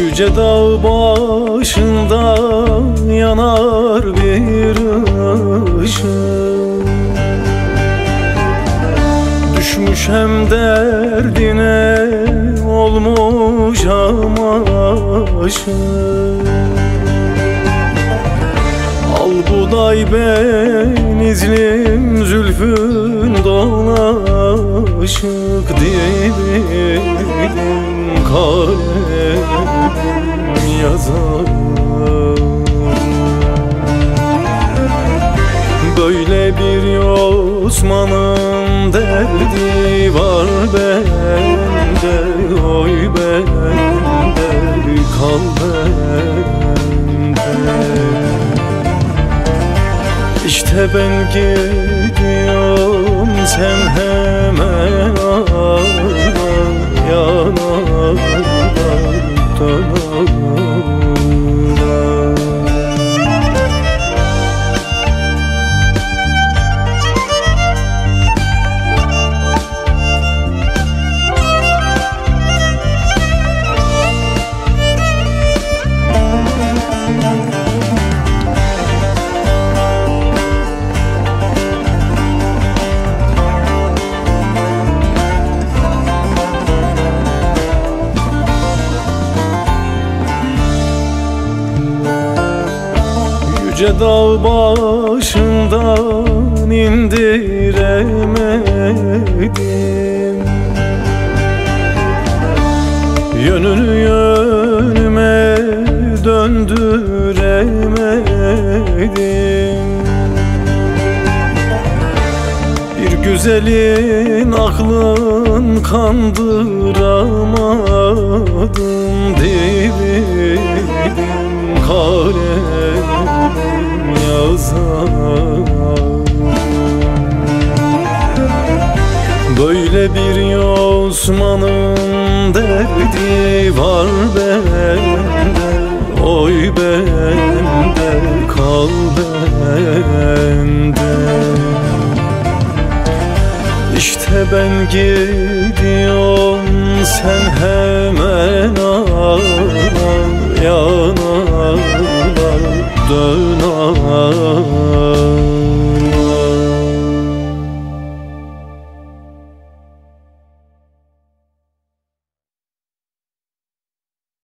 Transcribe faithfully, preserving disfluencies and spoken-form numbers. Yüce dağ başında yanar bir ışık, düşmüş hem derdine olmuş amaşı. Al buday benizlim zülfün dolaşık, dilim kalem yazar. Böyle bir Osman'ın derdi var bende, oy bende, kal bende. İşte ben gidiyorum, sen hemen ağla, yanağlar dağlar. Yüce dağ başından indiremedim yönünü, yönüme döndüremedim. Bir güzelin aklın kandıramadım, dilim kalem yazar. Böyle bir Osman'ın derdi var bende, oy bende, kal bende. İşte ben gidiyorum, sen hemen ağla, yan